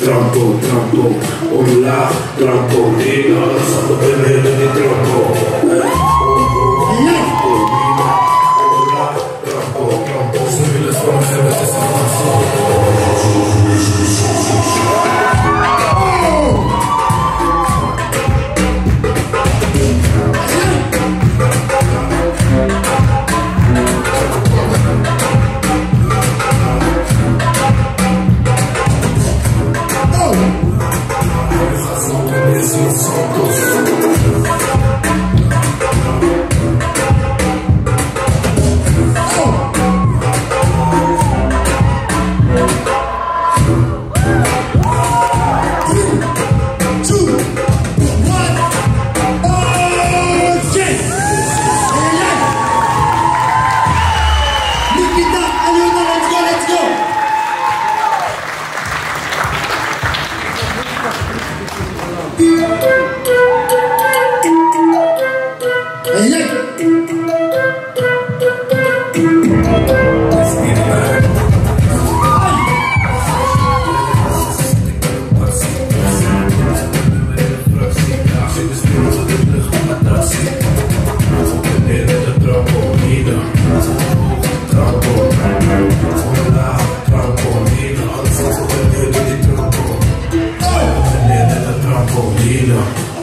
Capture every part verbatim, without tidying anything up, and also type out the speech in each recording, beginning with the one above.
Trampo, trampo, hola, trampo, mira, lanzando tener de mi trampo. Hola, trampo, trampo, soy el esponja de ese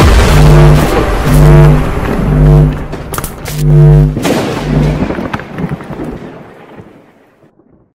Thank you.